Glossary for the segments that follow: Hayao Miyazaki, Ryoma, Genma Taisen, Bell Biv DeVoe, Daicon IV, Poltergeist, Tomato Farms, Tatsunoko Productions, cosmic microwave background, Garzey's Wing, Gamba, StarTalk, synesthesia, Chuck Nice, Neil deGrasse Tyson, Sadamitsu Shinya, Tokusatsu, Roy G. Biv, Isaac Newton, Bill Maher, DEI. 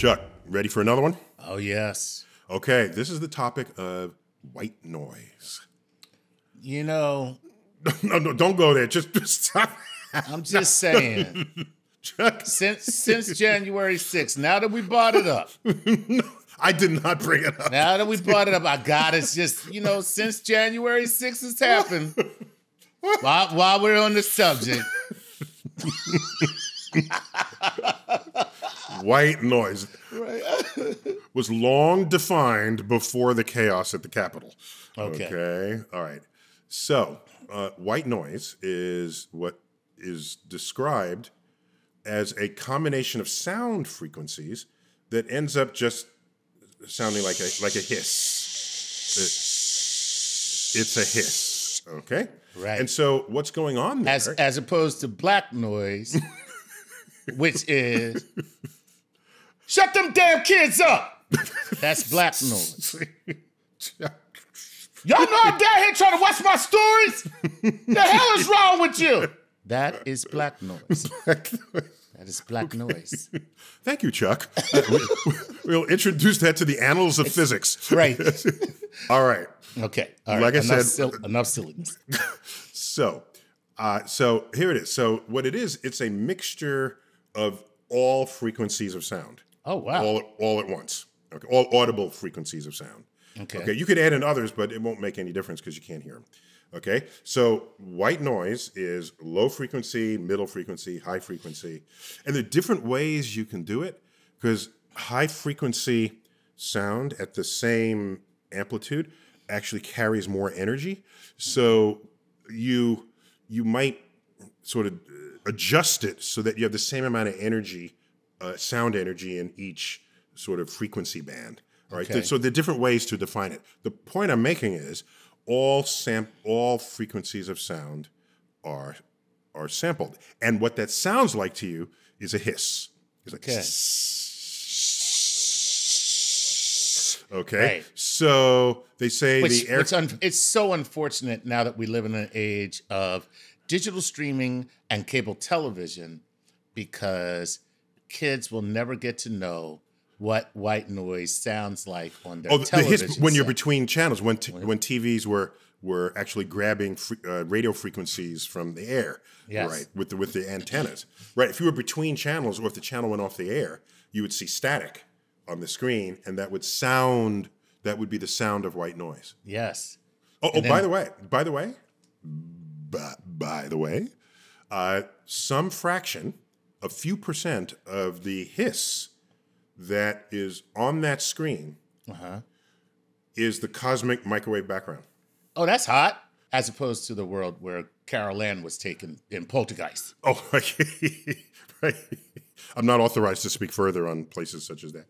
Chuck, ready for another one? Oh, yes. Okay, this is the topic of white noise. You know... No, don't go there. Just stop. I'm just saying. Chuck. Since January 6th, now that we brought it up. No, I did not bring it up. Now that we brought it up, I got it. Just, you know, since January 6th has happened, while we're on the subject. White noise was long defined before the chaos at the Capitol. Okay. All right. So white noise is what is described as a combination of sound frequencies that ends up just sounding like a hiss. It's a hiss. Okay. Right. And so what's going on there? As opposed to black noise, which is shut them damn kids up. That's black noise. Y'all know I'm down here trying to watch my stories? The hell is wrong with you? That is black noise. Black noise. That is black noise. Thank you, Chuck. We'll introduce that to the annals of physics. Right. All right. Okay. All right. Like I said, enough silliness. So here it is. So what it is, it's a mixture of all frequencies of sound. Oh, wow. All at once. Okay. All audible frequencies of sound. Okay. You could add in others, but it won't make any difference because you can't hear them. Okay. So white noise is low frequency, middle frequency, high frequency. And there are different ways you can do it because high frequency sound at the same amplitude actually carries more energy. So you might sort of adjust it so that you have the same amount of energy, sound energy in each sort of frequency band. All right. Okay. So there are different ways to define it. The point I'm making is all frequencies of sound are sampled, and what that sounds like to you is a hiss. It's like okay. Right. So they say it's so unfortunate now that we live in an age of digital streaming and cable television, because kids will never get to know what white noise sounds like on their television. The hiss, when you're between channels, when TVs were actually grabbing radio frequencies from the air, yes. Right, with the antennas, right. If you were between channels, or if the channel went off the air, you would see static on the screen, and that would be the sound of white noise. Yes. By the way, some fraction, a few % of the hiss that is on that screen is the cosmic microwave background. Oh, that's hot. As opposed to the world where Carol Ann was taken in Poltergeist. Oh, okay. Right. I'm not authorized to speak further on places such as that.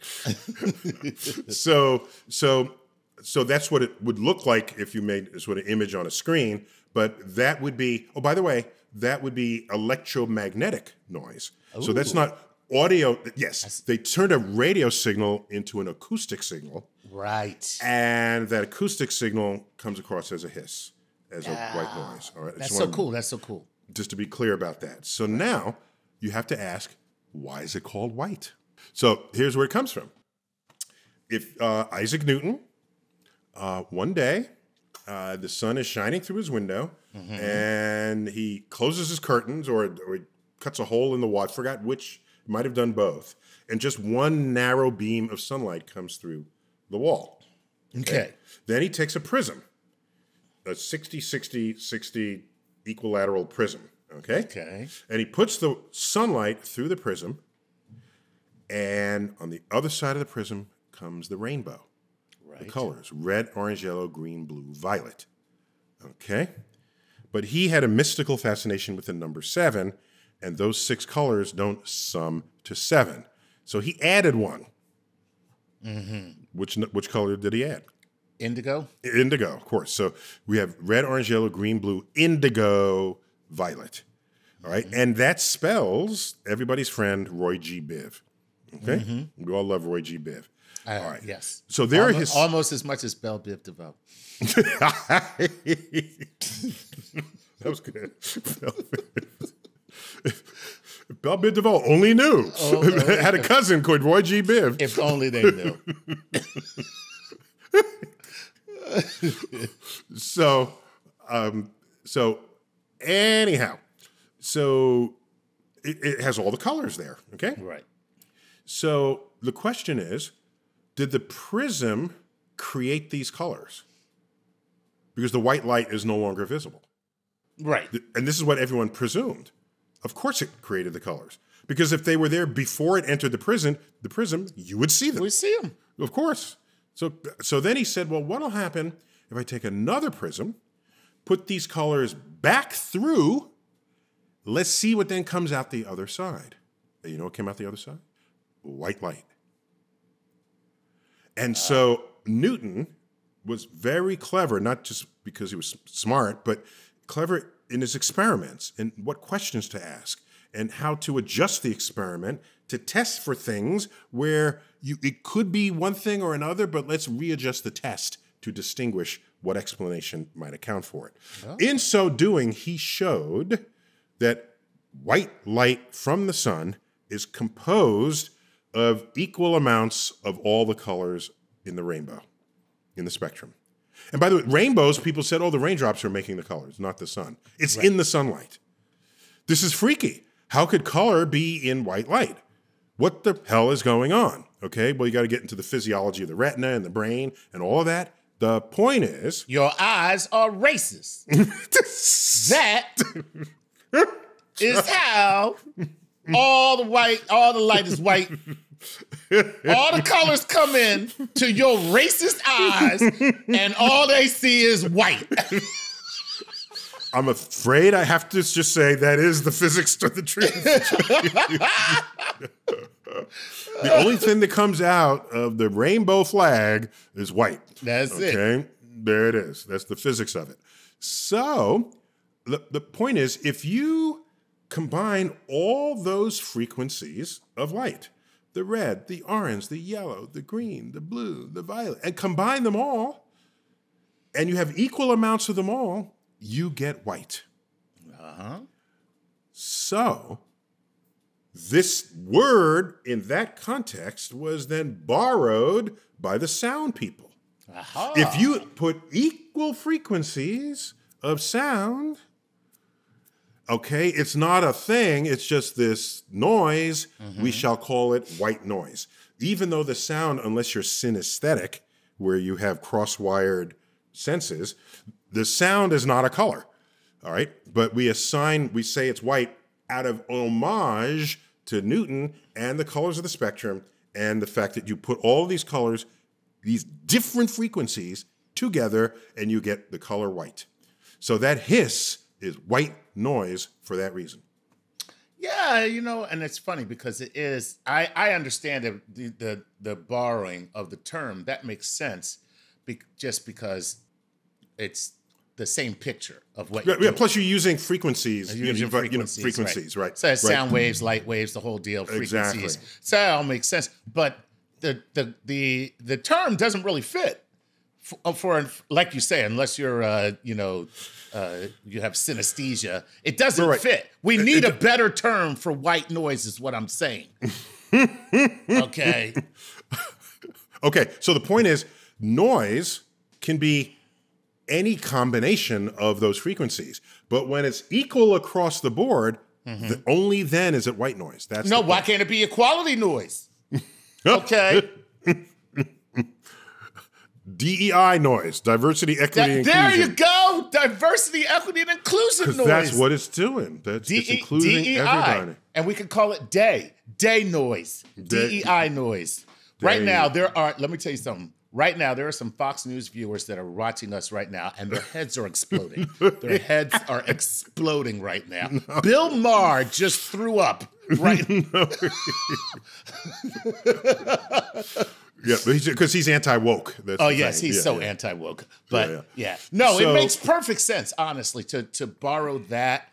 So that's what it would look like if you made a sort of image on a screen, but that would be, oh, by the way, that would be electromagnetic noise. Ooh. So that's not... audio, yes. They turned a radio signal into an acoustic signal. Right. And that acoustic signal comes across as a hiss, as a white noise. All right. That's so cool. That's so cool. Just to be clear about that. So now you have to ask, why is it called white? So here's where it comes from. If Isaac Newton, one day, the sun is shining through his window, and he closes his curtains or he cuts a hole in the wall. I forgot which... might have done both, and just one narrow beam of sunlight comes through the wall. Okay. Then he takes a prism, a 60-60-60 equilateral prism, okay? Okay. And he puts the sunlight through the prism, and on the other side of the prism comes the rainbow. Right. The colors, red, orange, yellow, green, blue, violet, okay? But he had a mystical fascination with the number 7, and those 6 colors don't sum to 7. So he added one. Which color did he add? Indigo. Indigo, of course. So we have red, orange, yellow, green, blue, indigo, violet. All right. And that spells everybody's friend, Roy G. Biv. Okay? We all love Roy G. Biv. All right. Yes. So there are his... almost as much as Bell Biv DeVoe. That was good. Bell Biv DeVoe only knew. Oh, had a cousin called Roy G. Biv. If only they knew. So it has all the colors there, okay? Right. So the question is, did the prism create these colors? Because the white light is no longer visible. Right. And this is what everyone presumed. Of course it created the colors. Because if they were there before it entered the prism, you would see them. We see them. Of course. So then he said, well, what'll happen if I take another prism, put these colors back through, let's see what then comes out the other side. And you know what came out the other side? White light. And so Newton was very clever, not just because he was smart, but clever in his experiments and what questions to ask and how to adjust the experiment to test for things where it could be one thing or another, but let's readjust the test to distinguish what explanation might account for it. Oh. In so doing, he showed that white light from the sun is composed of equal amounts of all the colors in the rainbow, in the spectrum. And by the way, rainbows, people said, oh, the raindrops are making the colors, not the sun. It's right in the sunlight. This is freaky. How could color be in white light? What the hell is going on? Okay, well, you got to get into the physiology of the retina and the brain and all of that. The point is, your eyes are racist. That is how all the light is white. All the colors come in to your racist eyes, and all they see is white. I'm afraid I have to just say that is the physics to the truth. The only thing that comes out of the rainbow flag is white. That's it. Okay, there it is. That's the physics of it. So the point is, if you combine all those frequencies of light, the red, the orange, the yellow, the green, the blue, the violet, and combine them all, and you have equal amounts of them all, you get white. Uh-huh. So this word in that context was then borrowed by the sound people. Uh-huh. If you put equal frequencies of sound, okay, it's not a thing, it's just this noise. Mm-hmm. We shall call it white noise. Even though the sound, unless you're synesthetic, where you have cross-wired senses, the sound is not a color, all right? But we say it's white out of homage to Newton and the colors of the spectrum and the fact that you put all these colors, these different frequencies together, and you get the color white. So that hiss is white noise for that reason. Yeah, you know, and it's funny because it is, I understand the borrowing of the term. That makes sense just because it's the same picture of what you're doing. Plus you're using frequencies. You're using frequencies, right. So sound waves, light waves, the whole deal, frequencies. Exactly. So that all makes sense. But the term doesn't really fit. For like you say, unless you're you have synesthesia, it doesn't fit. We need a better term for white noise, is what I'm saying. Okay. Okay. So the point is, noise can be any combination of those frequencies, but when it's equal across the board, mm-hmm. Only then is it white noise. That's no. Why can't it be equality noise? Okay. DEI noise, diversity, equity, and inclusion. There you go, diversity, equity, and inclusion noise. Because that's what it's doing. It's including DEI. Everybody. And we can call it day noise, DEI noise. Right now, let me tell you something. Right now, there are some Fox News viewers that are watching us right now, and their heads are exploding. Their heads are exploding right now. No. Bill Maher just threw up. Right. No. Yeah, because he's anti-woke. Oh, yes, he's so anti-woke. But yeah. No, so, it makes perfect sense, honestly, to borrow that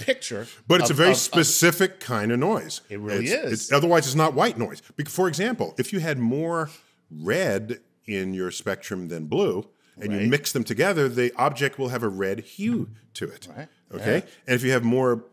picture. But it's a very specific kind of noise. It really is. Otherwise, it's not white noise. For example, if you had more red in your spectrum than blue, and you mix them together, the object will have a red hue to it. Right. Okay? Yeah. And if you have more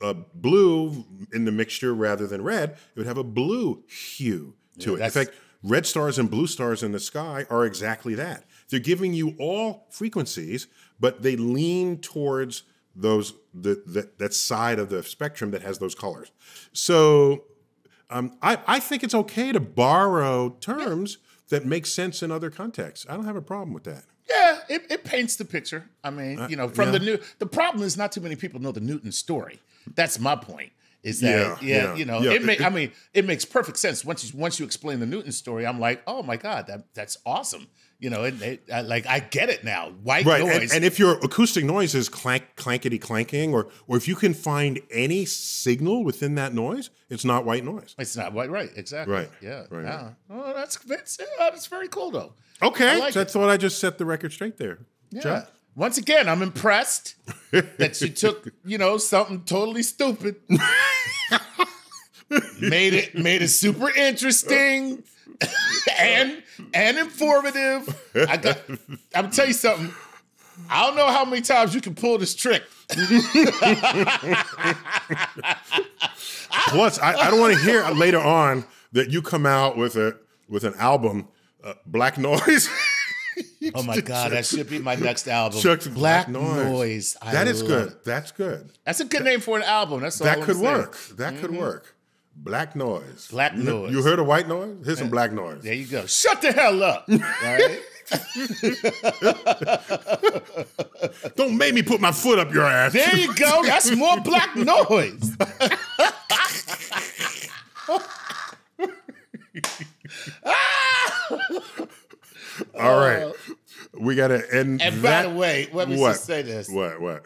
a blue in the mixture rather than red, it would have a blue hue to it. In fact, red stars and blue stars in the sky are exactly that. They're giving you all frequencies, but they lean towards those that side of the spectrum that has those colors. So I think it's okay to borrow terms that make sense in other contexts. I don't have a problem with that. Yeah, it paints the picture. I mean, you know, from the problem is not too many people know the Newton story. That's my point. Is that you know, I mean, it makes perfect sense once you explain the Newton story. I'm like, oh my God, that's awesome. You know, like I get it now. White noise, and if your acoustic noise is clankety clanking, or if you can find any signal within that noise, it's not white noise. It's not white, right? Exactly. Right. Yeah. Right. Yeah. Oh, that's very cool though. Okay, I thought I just set the record straight there. Yeah. Chuck? Once again, I'm impressed that you took, you know, something totally stupid, made it super interesting and informative. I'm tell you something. I don't know how many times you can pull this trick. Plus, I don't want to hear later on that you come out with an album, Black Noise. Oh my God, that should be my next album. Chuck's Black Noise. That is good. That's good. That's a good name for an album. That's all. That could work. That could work. Black Noise. Black Noise. You heard of white noise? Here's some Black Noise. There you go. Shut the hell up. All right? Don't make me put my foot up your ass. There you go. That's more Black Noise. All right, we gotta end. And by the way, let me just say this: what?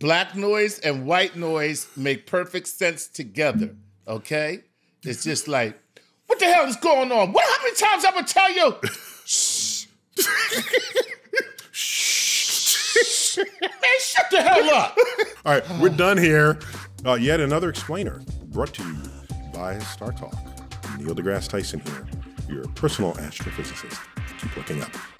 Black noise and white noise make perfect sense together. Okay, it's just like, what the hell is going on? What? How many times I'm gonna tell you? Shh! Shh! Man, shut the hell up! All right, we're done here. Yet another explainer brought to you by Star Talk. Neil deGrasse Tyson here, your personal astrophysicist. Keep looking up.